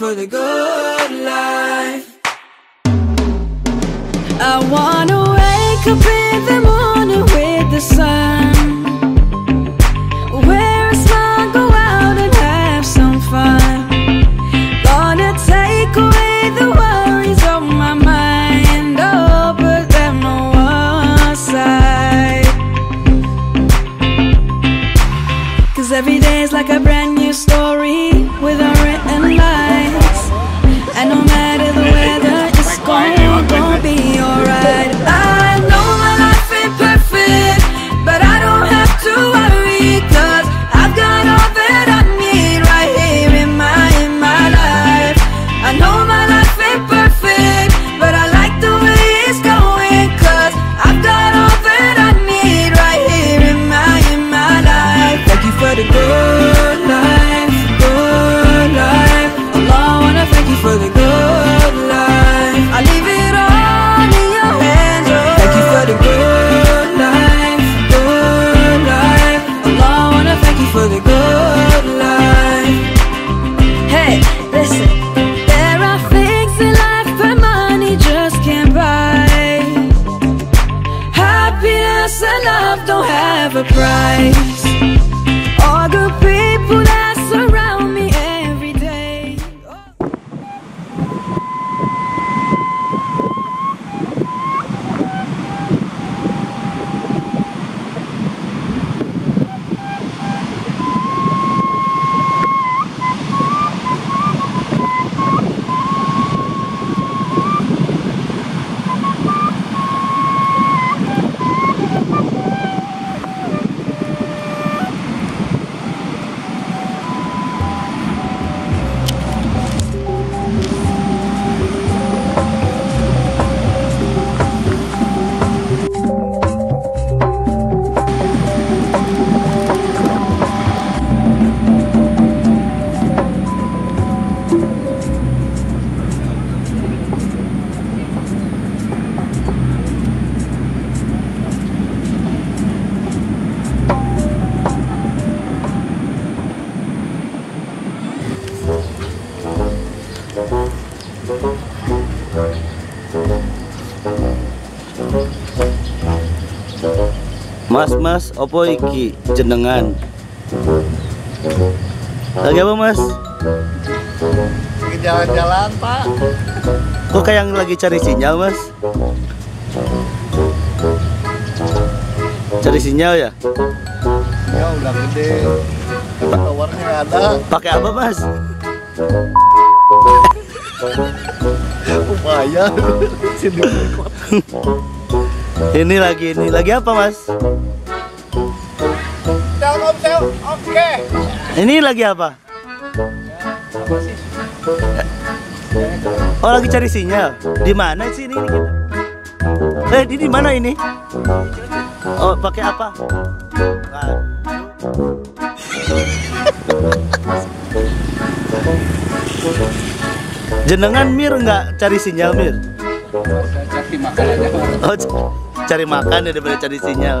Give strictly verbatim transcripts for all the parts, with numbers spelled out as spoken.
For the good life, I wanna wake up in the morning with the sun, wear a smile, go out and have some fun. Gonna take away the worries of my mind, oh, put them on one side. 'Cause every day is like a brand new story with a written line. And no matter the weather, it's gonna, gonna be alright. I know my life ain't perfect, but I don't have to worry, 'cause I've got all that I need right here in my, in my life. I know my life ain't perfect, but I like the way it's going, 'cause I've got all that I need right here in my, in my life. Thank you for the good life, good life. Allah, I wanna thank you for the price. All the people that surround me every day. Mas, mas, opo iki jenengan? Lagi apa, mas? Lagi jalan-jalan, Pak. Kok kayak lagi cari sinyal, mas? Cari sinyal ya? Ya udah gede. Towernya ada. Pakai apa, mas? Lumayan. Sini kuat. Ini lagi, ini lagi apa, mas? Om Teo, oke. Ini lagi apa? Oh, lagi cari sinyal. Di mana sih ini? Eh, di mana ini? Oh, pakai apa? Jenengan Mir nggak cari sinyal, Mir? Cari makan aja. Oh, cari makan ya daripada cari sinyal.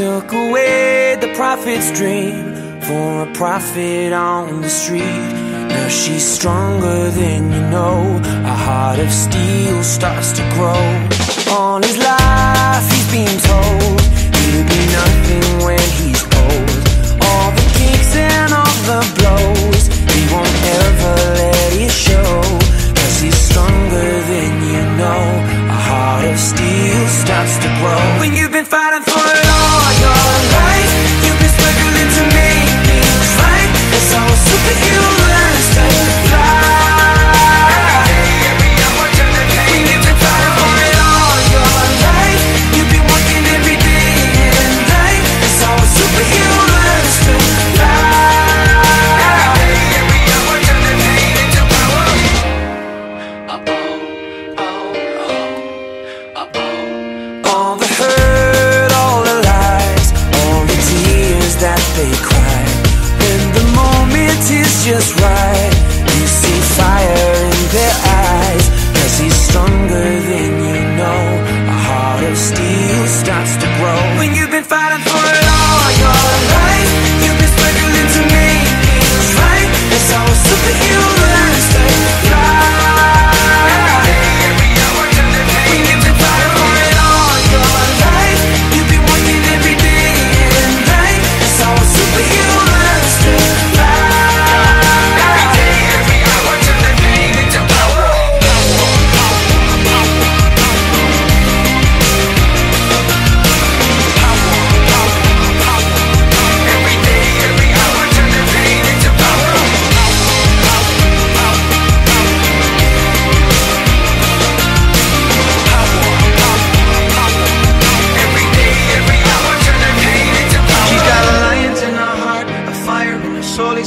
Took away the prophet's dream for a prophet on the street. Now she's stronger than you know. A heart of steel starts to grow. All his life he's been told he'll be nothing when he's old. All the kicks and all the blows, he won't ever let it show. 'Cause see fire in their eyes, 'cause he's stronger than you know. A heart of steel starts to grow when you've been fighting for it all your life. You've been struggling to make things right. It's all a superhero soul.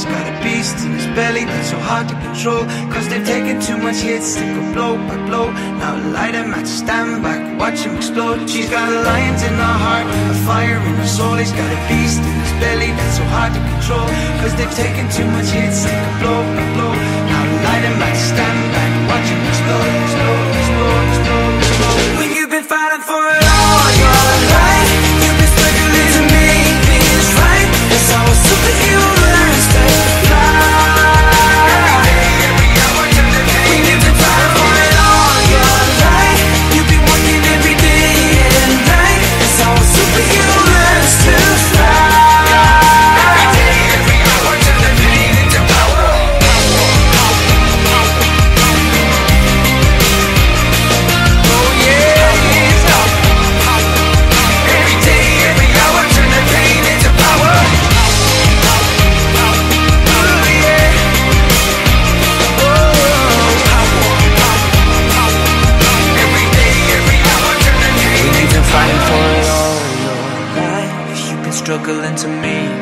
He's got a beast in his belly that's so hard to control, 'cause they've taken too much hits, they go blow by blow. Now a light him, I just stand back, watch him explode. She's got a lion in her heart, a fire in her soul. He's got a beast in his belly that's so hard to control, 'cause they've taken too much hits, they go blow by blow. Now a light him, I just stand back, watch him explode, explode, explode, explode, explode. When you've been fighting for it all your life, you've been struggling to make things right. It's all a superhero. Struggling to me